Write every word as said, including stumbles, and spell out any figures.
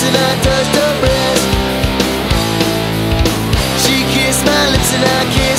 lips and I touched her breast. She kissed my lips and I kissed